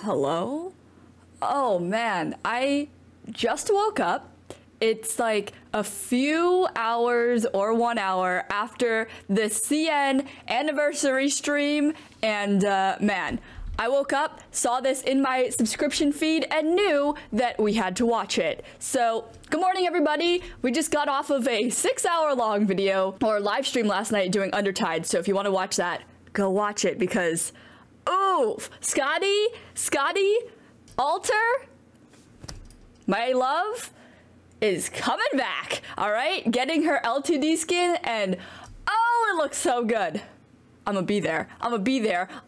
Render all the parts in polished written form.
Hello? Oh man, I just woke up. It's like a few hours or 1 hour after the CN anniversary stream, and man, I woke up, saw this in my subscription feed, and knew that we had to watch it. So, good morning everybody! We just got off of a 6-hour-long video, or live stream last night doing Undertide, so if you want to watch that, go watch it, because... oof! Scotty, Alter, my love, is coming back, alright? Getting her LTD skin, and oh, it looks so good! I'm gonna be there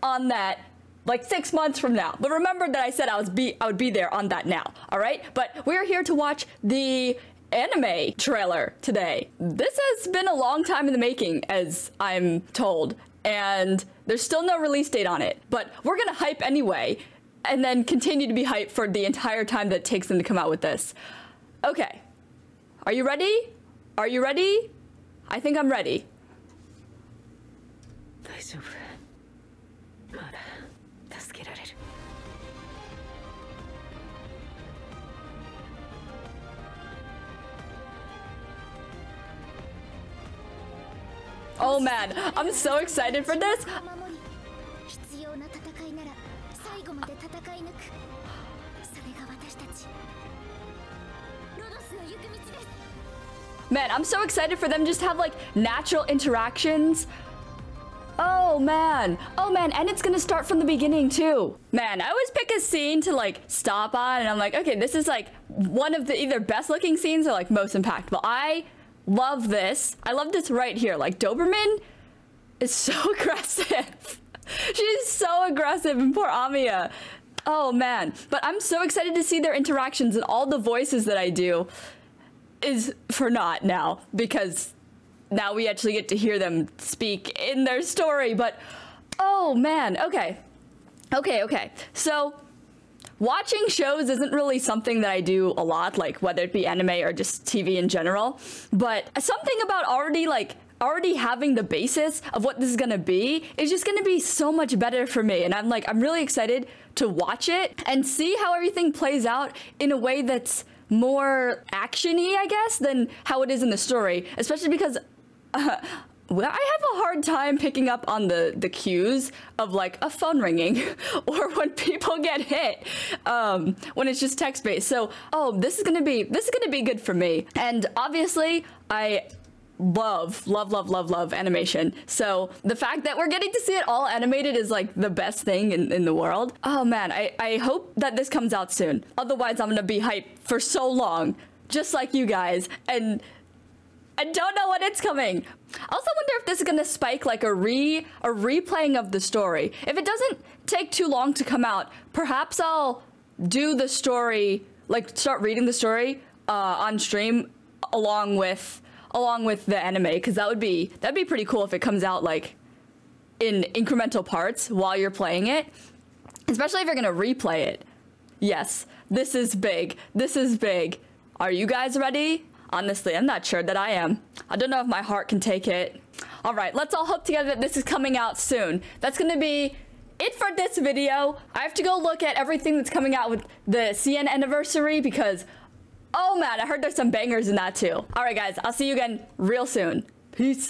on that like 6 months from now. But remember that I said I would be there on that now, all right? But we're here to watch the anime trailer today. This has been a long time in the making, as I'm told, and there's still no release date on it, but we're gonna hype anyway, and then continue to be hyped for the entire time that it takes them to come out with this. Okay, are you ready? Are you ready? I think I'm ready. Oh man, I'm so excited for this! Man, I'm so excited for them just to have like natural interactions. Oh man, and it's gonna start from the beginning too. Man, I always pick a scene to like stop on, and I'm like, okay, this is like one of the either best looking scenes or like most impactful. I love this. I love this right here. Like, Doberman is so aggressive. She's so aggressive, and poor Amiya. Oh man. But I'm so excited to see their interactions, and all the voices that I do is for naught now, because now we actually get to hear them speak in their story. But oh man. Okay. So watching shows isn't really something that I do a lot, like whether it be anime or just TV in general, but something about already having the basis of what this is gonna be is just gonna be so much better for me, and I'm really excited to watch it and see how everything plays out in a way that's more action-y, I guess, than how it is in the story, especially because well, I have a hard time picking up on the cues of like a phone ringing or when people get hit when it's just text-based. So, oh, this is gonna be good for me. And obviously, I love animation. So the fact that we're getting to see it all animated is like the best thing in the world. Oh man, I hope that this comes out soon. Otherwise, I'm gonna be hyped for so long, just like you guys, and I don't know when it's coming. I also wonder if this is gonna spike like a replaying of the story. If it doesn't take too long to come out, perhaps I'll do the story, like start reading the story on stream along with the anime, because that'd be pretty cool if it comes out like in incremental parts while you're playing it, especially if you're gonna replay it. Yes, this is big. This is big. Are you guys ready? Honestly, I'm not sure that I am. I don't know if my heart can take it. All right, let's all hope together that this is coming out soon. That's gonna be it for this video. I have to go look at everything that's coming out with the CN anniversary, because, oh man, I heard there's some bangers in that too. All right, guys, I'll see you again real soon. Peace.